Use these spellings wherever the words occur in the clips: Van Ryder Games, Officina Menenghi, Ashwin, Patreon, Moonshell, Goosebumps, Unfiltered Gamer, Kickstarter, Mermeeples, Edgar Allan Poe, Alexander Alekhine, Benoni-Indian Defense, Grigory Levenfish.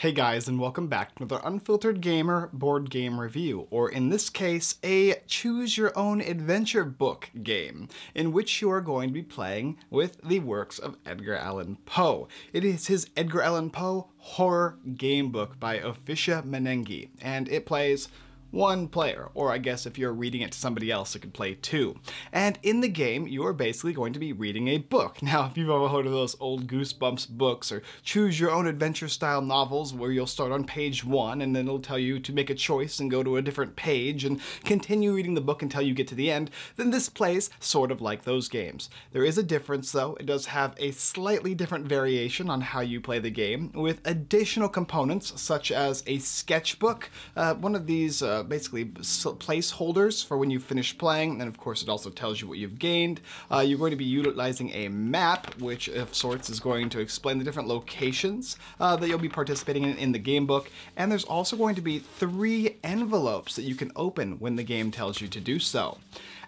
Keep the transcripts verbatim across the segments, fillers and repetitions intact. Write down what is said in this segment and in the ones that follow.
Hey guys, and welcome back to another Unfiltered Gamer board game review, or in this case, a choose-your-own-adventure book game, in which you are going to be playing with the works of Edgar Allan Poe. It is his Edgar Allan Poe horror game book by Officina Menenghi, and it plays one player, or I guess if you're reading it to somebody else, it could play two. And in the game, you are basically going to be reading a book. Now, if you've ever heard of those old Goosebumps books or choose your own adventure style novels where you'll start on page one and then it'll tell you to make a choice and go to a different page and continue reading the book until you get to the end, then this plays sort of like those games. There is a difference though. It does have a slightly different variation on how you play the game with additional components such as a sketchbook, uh, one of these uh, basically placeholders for when you finish playing, and then of course it also tells you what you've gained. Uh, you're going to be utilizing a map, which of sorts is going to explain the different locations uh, that you'll be participating in in the game book, and there's also going to be three envelopes that you can open when the game tells you to do so.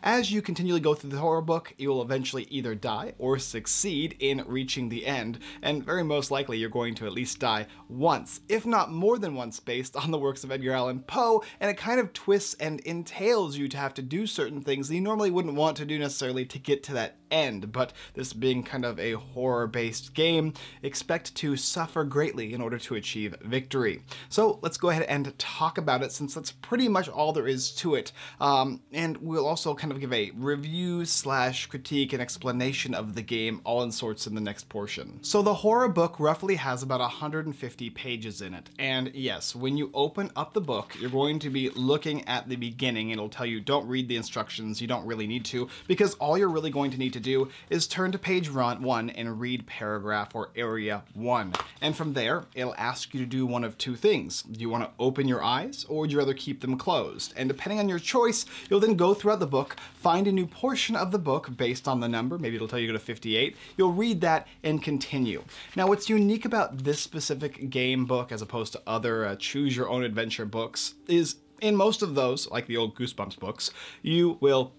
As you continually go through the horror book, you will eventually either die or succeed in reaching the end, and very most likely you're going to at least die once, if not more than once, based on the works of Edgar Allan Poe, and it kind of twists and entails you to have to do certain things that you normally wouldn't want to do necessarily to get to that end, but this being kind of a horror-based game, expect to suffer greatly in order to achieve victory. So let's go ahead and talk about it, since that's pretty much all there is to it, um, and we'll also kind of give a review slash critique and explanation of the game all in sorts in the next portion. So the horror book roughly has about one hundred fifty pages in it, and yes, when you open up the book, you're going to be looking at the beginning. It'll tell you don't read the instructions, you don't really need to, because all you're really going to need to do is turn to page one and read paragraph or area one, and from there it'll ask you to do one of two things. Do you want to open your eyes, or do you rather keep them closed? And depending on your choice, you'll then go throughout the book, find a new portion of the book based on the number. Maybe it'll tell you to go to fifty-eight. You'll read that and continue. Now, what's unique about this specific game book as opposed to other uh, choose your own adventure books is in most of those, like the old Goosebumps books, you will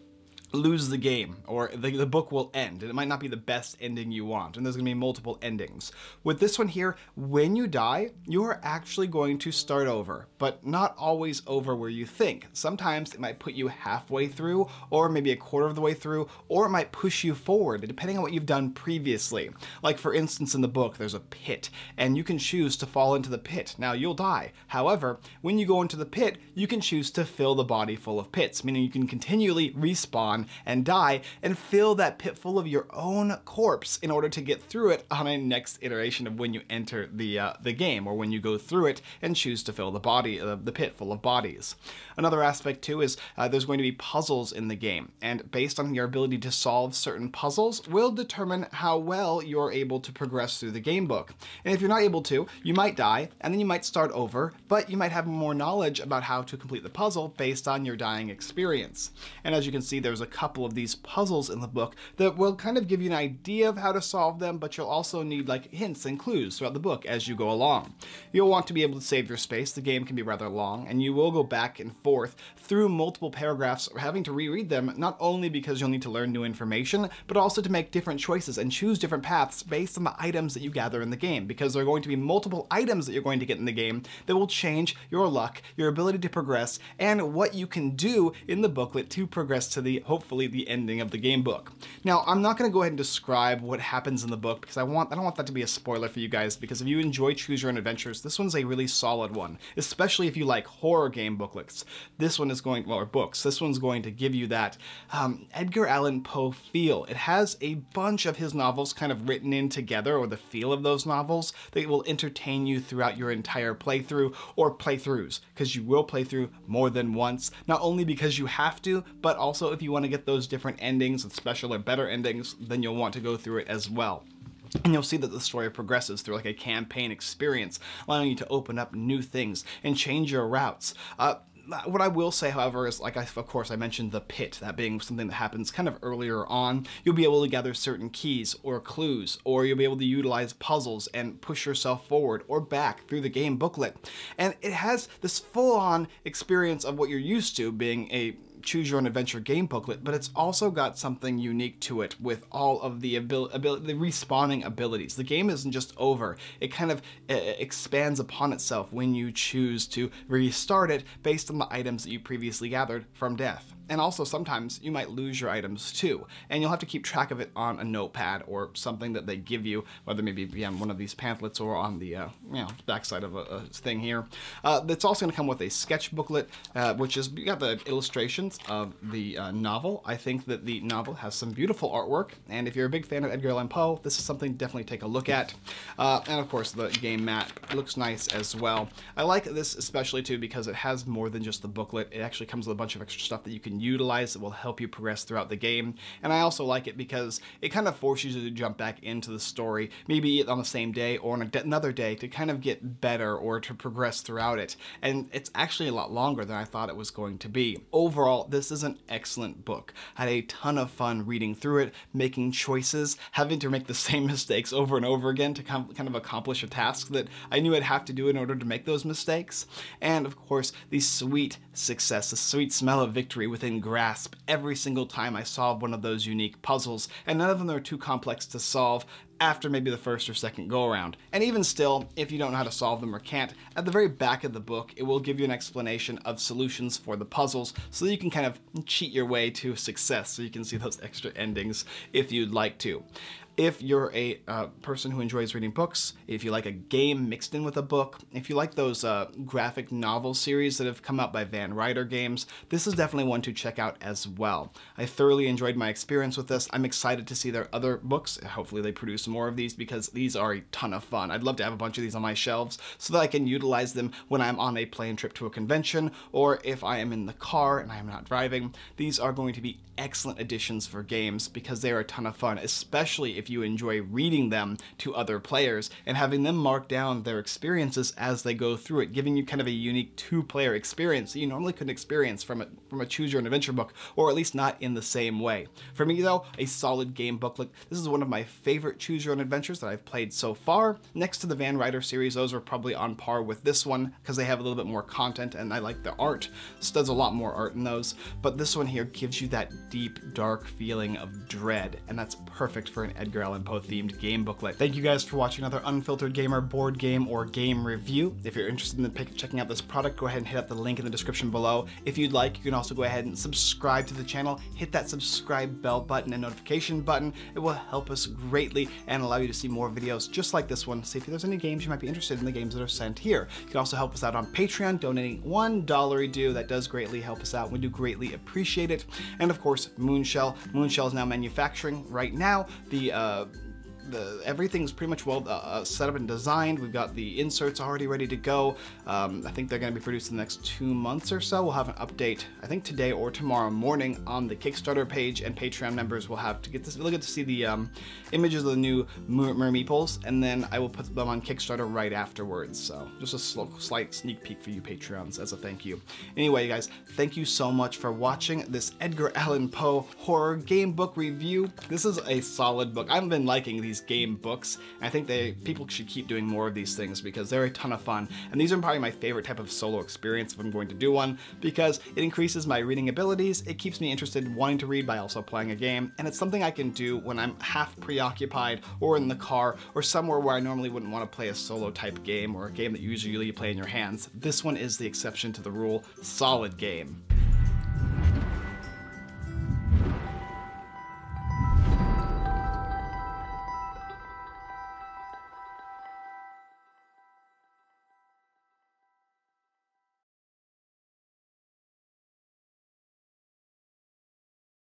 lose the game, or the, the book will end, and it might not be the best ending you want, and there's gonna be multiple endings. With this one here, when you die, you are actually going to start over, but not always over where you think. Sometimes it might put you halfway through, or maybe a quarter of the way through, or it might push you forward, depending on what you've done previously. Like for instance, in the book, there's a pit, and you can choose to fall into the pit. Now, you'll die. However, when you go into the pit, you can choose to fill the body full of pits, meaning you can continually respawn and die and fill that pit full of your own corpse in order to get through it on a next iteration of when you enter the uh, the game, or when you go through it and choose to fill the body uh, the pit full of bodies. Another aspect too is uh, there's going to be puzzles in the game, and based on your ability to solve certain puzzles will determine how well you're able to progress through the game book. And if you're not able to, you might die and then you might start over, but you might have more knowledge about how to complete the puzzle based on your dying experience. And as you can see, there's a couple of these puzzles in the book that will kind of give you an idea of how to solve them, but you'll also need like hints and clues throughout the book as you go along. You'll want to be able to save your space. The game can be rather long, and you will go back and forth through multiple paragraphs, having to reread them, not only because you'll need to learn new information, but also to make different choices and choose different paths based on the items that you gather in the game, because there are going to be multiple items that you're going to get in the game that will change your luck, your ability to progress, and what you can do in the booklet to progress to the hopefully Hopefully the ending of the game book. Now, I'm not going to go ahead and describe what happens in the book because I want I don't want that to be a spoiler for you guys, because if you enjoy Choose Your Own Adventures, this one's a really solid one, especially if you like horror game booklets. This one is going, well, or books, this one's going to give you that um, Edgar Allan Poe feel. It has a bunch of his novels kind of written in together, or the feel of those novels, that will entertain you throughout your entire playthrough, or playthroughs, because you will play through more than once, not only because you have to, but also if you want to get those different endings and special or better endings, then you'll want to go through it as well. And you'll see that the story progresses through like a campaign experience, allowing you to open up new things and change your routes. Uh, What I will say, however, is, like, I, of course, I mentioned the pit, that being something that happens kind of earlier on. You'll be able to gather certain keys or clues, or you'll be able to utilize puzzles and push yourself forward or back through the game booklet. And it has this full-on experience of what you're used to being a choose your own adventure game booklet, but it's also got something unique to it with all of the abil abil the respawning abilities. The game isn't just over. It kind of uh, expands upon itself when you choose to restart it based on the items that you previously gathered from death. And also sometimes you might lose your items too, and you'll have to keep track of it on a notepad or something that they give you, whether maybe be on one of these pamphlets or on the uh, you know, backside of a, a thing here. Uh, that's also gonna come with a sketch booklet, uh, which is, you got the illustrations of the uh, novel. I think that the novel has some beautiful artwork, and if you're a big fan of Edgar Allan Poe, this is something definitely take a look at. Uh, and of course the game map looks nice as well. I like this especially too because it has more than just the booklet. It actually comes with a bunch of extra stuff that you can utilize that will help you progress throughout the game. And I also like it because it kind of forces you to jump back into the story, maybe on the same day or on another day, to kind of get better or to progress throughout it. And it's actually a lot longer than I thought it was going to be. Overall, this is an excellent book. I had a ton of fun reading through it, making choices, having to make the same mistakes over and over again to kind of accomplish a task that I knew I'd have to do in order to make those mistakes. And of course, the sweet success, the sweet smell of victory with grasp every single time I solve one of those unique puzzles, and none of them are too complex to solve after maybe the first or second go around. And even still, if you don't know how to solve them or can't, at the very back of the book, it will give you an explanation of solutions for the puzzles so that you can kind of cheat your way to success, so you can see those extra endings if you'd like to. If you're a uh, person who enjoys reading books, if you like a game mixed in with a book, if you like those uh, graphic novel series that have come out by Van Ryder Games, this is definitely one to check out as well. I thoroughly enjoyed my experience with this. I'm excited to see their other books. Hopefully they produce more of these because these are a ton of fun. I'd love to have a bunch of these on my shelves so that I can utilize them when I'm on a plane trip to a convention, or if I am in the car and I'm not driving. These are going to be excellent additions for games because they are a ton of fun, especially if if you enjoy reading them to other players and having them mark down their experiences as they go through it, giving you kind of a unique two-player experience that you normally couldn't experience from a, from a choose your own adventure book, or at least not in the same way. For me though, a solid game booklet. This is one of my favorite choose your own adventures that I've played so far. Next to the Van Ryder series, those are probably on par with this one because they have a little bit more content and I like the art. So there's a lot more art in those, but this one here gives you that deep, dark feeling of dread, and that's perfect for an Edgar Edgar Allan Poe themed game booklet. Thank you guys for watching another Unfiltered Gamer board game or game review. If you're interested in pick, checking out this product, go ahead and hit up the link in the description below. If you'd like, you can also go ahead and subscribe to the channel. Hit that subscribe bell button and notification button. It will help us greatly and allow you to see more videos just like this one. See if there's any games you might be interested in, the games that are sent here. You can also help us out on Patreon, donating one dollar a do. That does greatly help us out. We do greatly appreciate it. And of course, Moonshell. Moonshell is now manufacturing right now. The uh, Uh, the, everything's pretty much well uh, set up and designed. We've got the inserts already ready to go. Um, I think they're going to be produced in the next two months or so. We'll have an update, I think today or tomorrow morning, on the Kickstarter page, and Patreon members will have to get this. We'll get to see the um, images of the new Mermeeples, and then I will put them on Kickstarter right afterwards. So just a slow, slight sneak peek for you Patreons as a thank you. Anyway, guys, thank you so much for watching this Edgar Allan Poe horror game book review. This is a solid book. I've been liking these game books, and I think they people should keep doing more of these things because they're a ton of fun, and these are probably my favorite type of solo experience if I'm going to do one, because it increases my reading abilities, it keeps me interested in wanting to read by also playing a game, and it's something I can do when I'm half preoccupied or in the car or somewhere where I normally wouldn't want to play a solo type game or a game that usually you play in your hands. This one is the exception to the rule. Solid game.